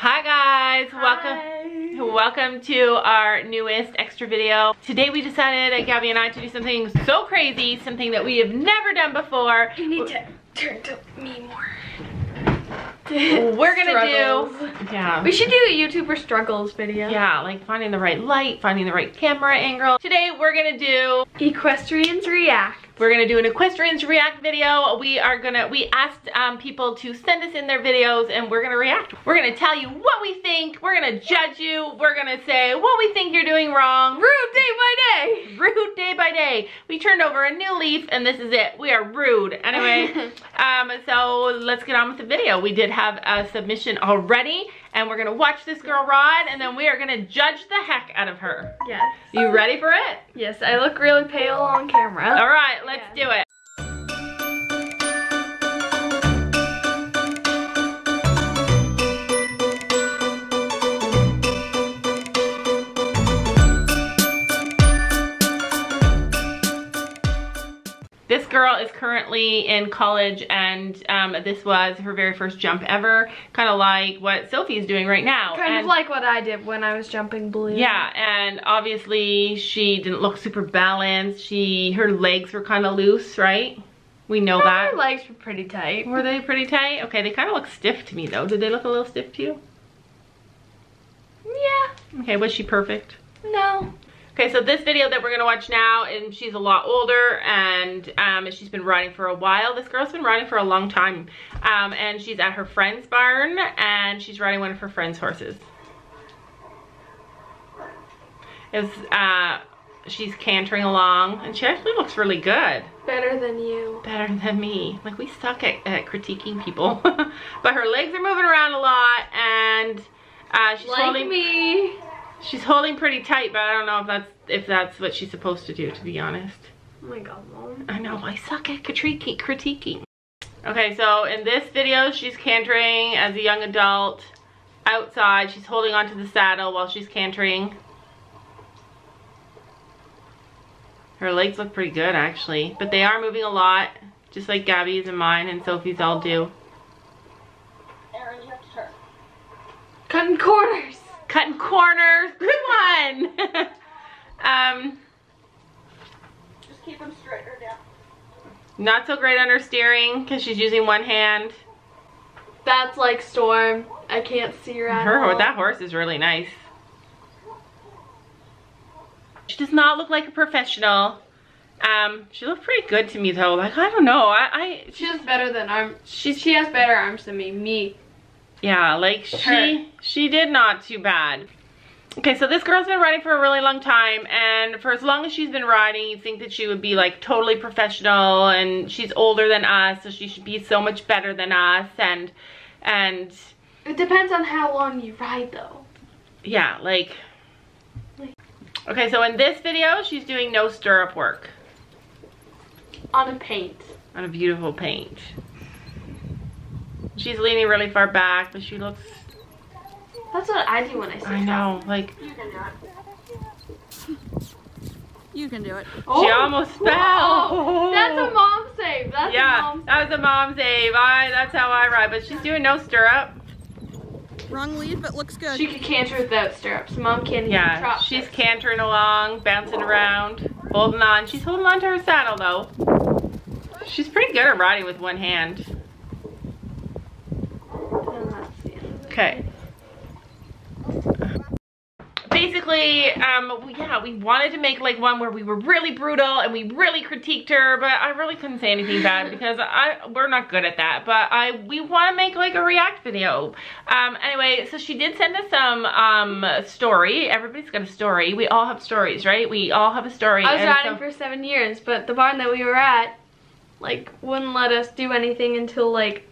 Hi guys, welcome to our newest extra video. Today we decided, Gabby and I, to do something so crazy, something that we have never done before. You need to turn to me more. We're gonna do, yeah. We should do a YouTuber struggles video. Yeah, like finding the right light, finding the right camera angle. Today we're gonna do Equestrians React. We're gonna do an Equestrians React video. We asked people to send us in their videos and we're gonna react. We're gonna tell you what we think. We're gonna judge you. We're gonna say what we think you're doing wrong. Rude day by day. Rude day by day. We turned over a new leaf and this is it. We are rude. Anyway, so let's get on with the video. We did have a submission already and we're gonna watch this girl ride and then we are gonna judge the heck out of her. Yes. You ready for it? Yes, I look really pale on camera. All right. Let's do it. This girl is currently in college and this was her very first jump ever. Kind of like what Sophie's doing right now. Kind of like what I did when I was jumping balloon. Yeah, and obviously she didn't look super balanced. Her legs were kind of loose, right? We know that. Her legs were pretty tight. Were they pretty tight? Okay, they kind of look stiff to me though. Did they look a little stiff to you? Yeah. Okay, was she perfect? No. Okay, so this video that we're gonna watch now, and she's a lot older, and she's been riding for a while. This girl's been riding for a long time, and she's at her friend's barn, and she's riding one of her friend's horses. She's cantering along, and she actually looks really good. Better than you. Better than me. Like, we suck at critiquing people. But her legs are moving around a lot, and she's holding me. She's holding pretty tight, but I don't know if that's what she's supposed to do, to be honest. Oh my god, Lauren. I know, I suck at critiquing. Okay, so in this video, she's cantering as a young adult outside. She's holding onto the saddle while she's cantering. Her legs look pretty good, actually. But they are moving a lot, just like Gabby's and mine and Sophie's all do. Erin, you have to turn. Cutting corners! Cutting corners, good one. Just keep them straight or down. Not so great under steering because she's using one hand. That's like Storm. I can't see her at all. That horse is really nice. She does not look like a professional. She looked pretty good to me though. Like I don't know. She has better than arms. She has better arms than me. Yeah, like she did not too bad. Okay, so this girl's been riding for a really long time, and for as long as she's been riding, you'd think that she would be like totally professional, and she's older than us, so she should be so much better than us, and it depends on how long you ride though. Yeah, like okay, so in this video, she's doing no stirrup work. On a paint. On a beautiful paint. She's leaning really far back, but she looks... That's what I do when I see her. I know, like... You can do it. You can do it. Oh, she almost fell. Oh, that's a mom save. That's a mom save. That was a mom save. That's how I ride, but she's doing no stirrup. Wrong lead, but looks good. She could canter without stirrups. Mom can't even trot. She's cantering along, bouncing around, holding on. She's holding on to her saddle, though. She's pretty good at riding with one hand. Okay. Basically, yeah, we wanted to make like one where we were really brutal and we really critiqued her, but I really couldn't say anything bad because we're not good at that. But we want to make like a react video. Anyway, so she did send us some story. Everybody's got a story. We all have stories, right? We all have a story. I was riding for 7 years, but the barn that we were at, like, wouldn't let us do anything until like.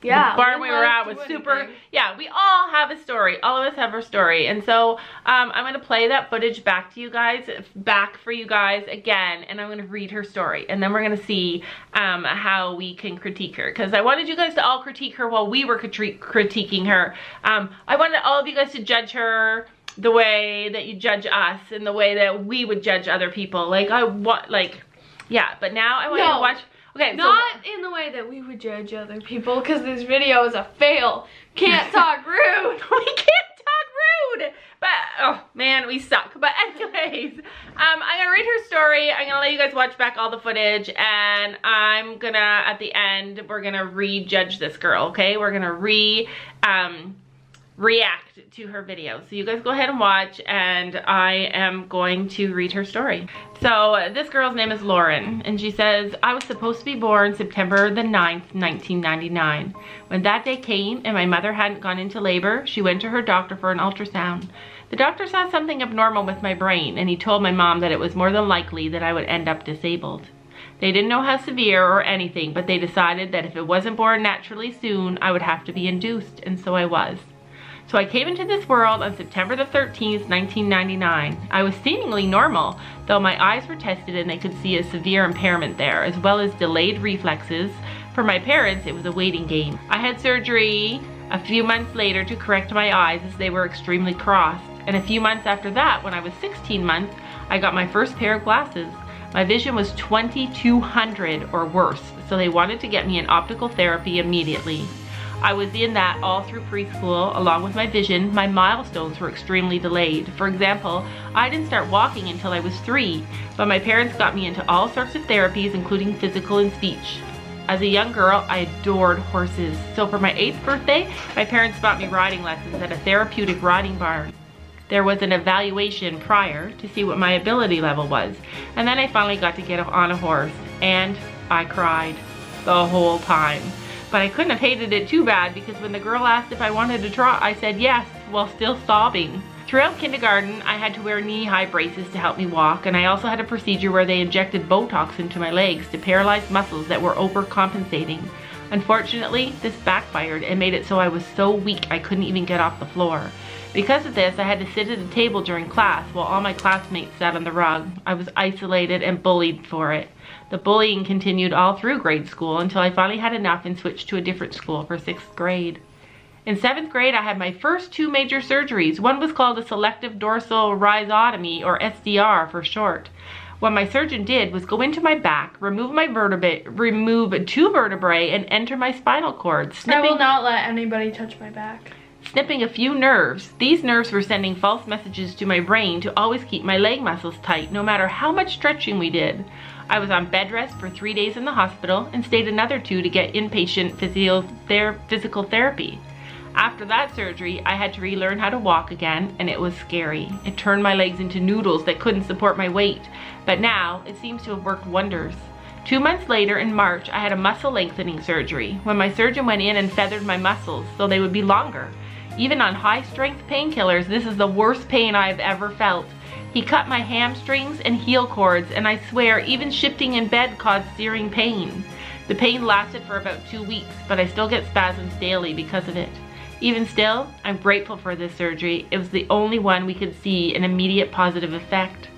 Yeah, the barn we were at was super, yeah, we all have a story. All of us have our story. And so I'm going to play that footage back to you guys, again, and I'm going to read her story. And then we're going to see how we can critique her. Because I wanted you guys to all critique her while we were critiquing her. I wanted all of you guys to judge her the way that you judge us and the way that we would judge other people. Like, I want, like, yeah, but now I want you to watch... Okay, not in the way that we would judge other people, because this video is a fail. Can't talk rude. We can't talk rude. But, oh man, we suck. But anyways, I'm gonna read her story. I'm gonna let you guys watch back all the footage, and I'm gonna, at the end, we're gonna re-judge this girl, okay? We're gonna react to her video. So you guys go ahead and watch, and I am going to read her story. So this girl's name is Lauren, and she says, I was supposed to be born September the 9th, 1999. When that day came and my mother hadn't gone into labor, she went to her doctor for an ultrasound. The doctor saw something abnormal with my brain, and he told my mom that it was more than likely that I would end up disabled. They didn't know how severe or anything, but they decided that if it wasn't born naturally soon, I would have to be induced, and so I was. So I came into this world on September the 13th, 1999. I was seemingly normal, though my eyes were tested and they could see a severe impairment there, as well as delayed reflexes. For my parents, it was a waiting game. I had surgery a few months later to correct my eyes as they were extremely crossed. And a few months after that, when I was 16 months, I got my first pair of glasses. My vision was 20/200 or worse, so they wanted to get me in optical therapy immediately. I was in that all through preschool. Along with my vision, my milestones were extremely delayed. For example, I didn't start walking until I was 3, but my parents got me into all sorts of therapies, including physical and speech. As a young girl, I adored horses. So for my 8th birthday, my parents bought me riding lessons at a therapeutic riding barn. There was an evaluation prior to see what my ability level was, and then I finally got to get on a horse, and I cried the whole time. But I couldn't have hated it too bad, because when the girl asked if I wanted to try, I said yes, while still sobbing. Throughout kindergarten, I had to wear knee-high braces to help me walk, and I also had a procedure where they injected Botox into my legs to paralyze muscles that were overcompensating. Unfortunately, this backfired and made it so I was so weak I couldn't even get off the floor. Because of this, I had to sit at a table during class while all my classmates sat on the rug. I was isolated and bullied for it. The bullying continued all through grade school until I finally had enough and switched to a different school for 6th grade. In 7th grade, I had my first 2 major surgeries. One was called a selective dorsal rhizotomy, or SDR for short. What my surgeon did was go into my back, remove my vertebrae, remove 2 vertebrae, and enter my spinal cord, snipping— I will not let anybody touch my back. Snipping a few nerves. These nerves were sending false messages to my brain to always keep my leg muscles tight, no matter how much stretching we did. I was on bed rest for 3 days in the hospital and stayed another 2 to get inpatient physical therapy. After that surgery, I had to relearn how to walk again, and it was scary. It turned my legs into noodles that couldn't support my weight, but now it seems to have worked wonders. 2 months later, in March, I had a muscle lengthening surgery, when my surgeon went in and feathered my muscles so they would be longer. Even on high-strength painkillers, this is the worst pain I have ever felt. He cut my hamstrings and heel cords, and I swear, even shifting in bed caused searing pain. The pain lasted for about 2 weeks, but I still get spasms daily because of it. Even still, I'm grateful for this surgery. It was the only one we could see an immediate positive effect.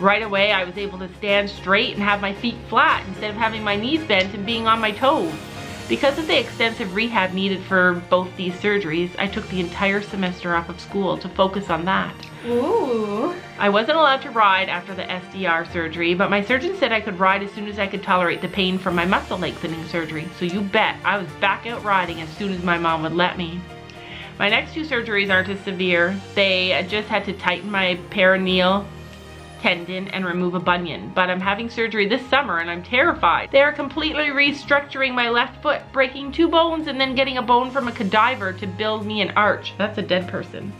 Right away, I was able to stand straight and have my feet flat instead of having my knees bent and being on my toes. Because of the extensive rehab needed for both these surgeries, I took the entire semester off of school to focus on that. Ooh. I wasn't allowed to ride after the SDR surgery, but my surgeon said I could ride as soon as I could tolerate the pain from my muscle lengthening surgery. So you bet, I was back out riding as soon as my mom would let me. My next 2 surgeries aren't as severe. They just had to tighten my peroneal tendon and remove a bunion, but I'm having surgery this summer and I'm terrified. They are completely restructuring my left foot, breaking 2 bones and then getting a bone from a cadaver to build me an arch. That's a dead person.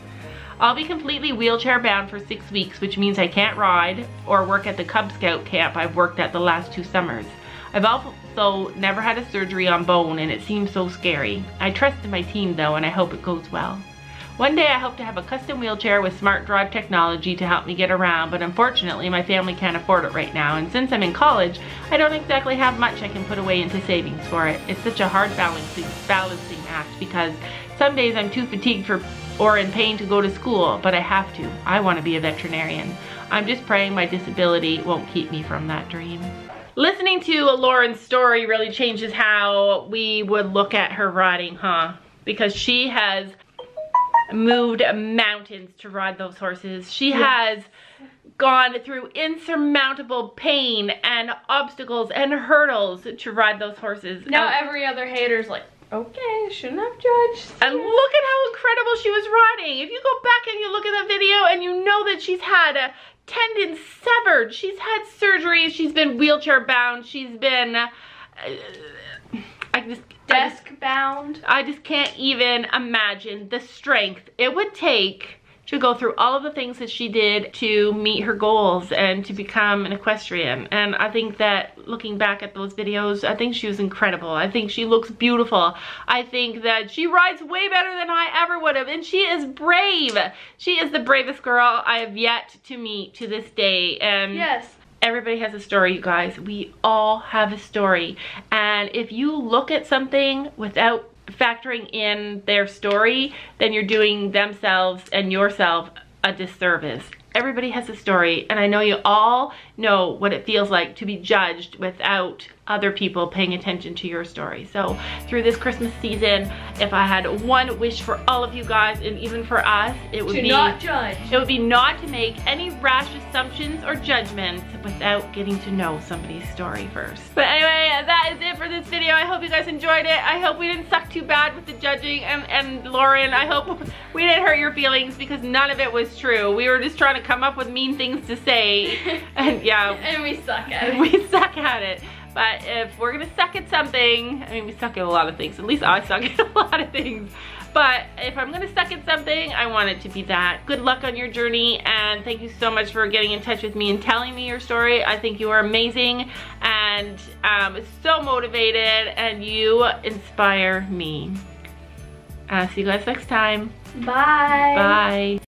I'll be completely wheelchair bound for 6 weeks, which means I can't ride or work at the Cub Scout camp I've worked at the last 2 summers. I've also never had a surgery on bone, and it seems so scary. I trust in my team though, and I hope it goes well. One day I hope to have a custom wheelchair with smart drive technology to help me get around, but unfortunately my family can't afford it right now, and since I'm in college, I don't exactly have much I can put away into savings for it. It's such a hard balancing act, because some days I'm too fatigued or in pain to go to school, but I have to. I want to be a veterinarian. I'm just praying my disability won't keep me from that dream. Listening to Lauren's story really changes how we would look at her riding, huh? Because she has moved mountains to ride those horses. She has gone through insurmountable pain and obstacles and hurdles to ride those horses. Now every other hater's like, okay, shouldn't have judged. And look at how incredible she was riding. If you go back and you look at that video and you know that she's had a tendon severed, she's had surgery, she's been wheelchair bound, she's been desk bound. I just can't even imagine the strength it would take to go through all of the things that she did to meet her goals and to become an equestrian. And I think that looking back at those videos, I think she was incredible. I think she looks beautiful. I think that she rides way better than I ever would have. And she is brave. She is the bravest girl I have yet to meet to this day. And yes, everybody has a story, you guys. We all have a story. And if you look at something without factoring in their story, then you're doing themselves and yourself a disservice. Everybody has a story, and I know you all know what it feels like to be judged without other people paying attention to your story. So through this Christmas season, if I had one wish for all of you guys, and even for us, it would be not judge. It would be not to make any rash assumptions or judgments without getting to know somebody's story first. But anyway, that is it for this video. I hope you guys enjoyed it. I hope we didn't suck too bad with the judging, and Lauren, I hope we didn't hurt your feelings, because none of it was true. We were just trying to come up with mean things to say, and yeah, and we suck at it. We suck at it. But if we're gonna suck at something, I mean, we suck at a lot of things. At least I suck at a lot of things. But if I'm gonna suck at something, I want it to be that. Good luck on your journey, and thank you so much for getting in touch with me and telling me your story. I think you are amazing and so motivated, and you inspire me. See you guys next time. Bye. Bye.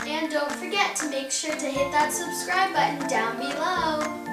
And don't forget to make sure to hit that subscribe button down below.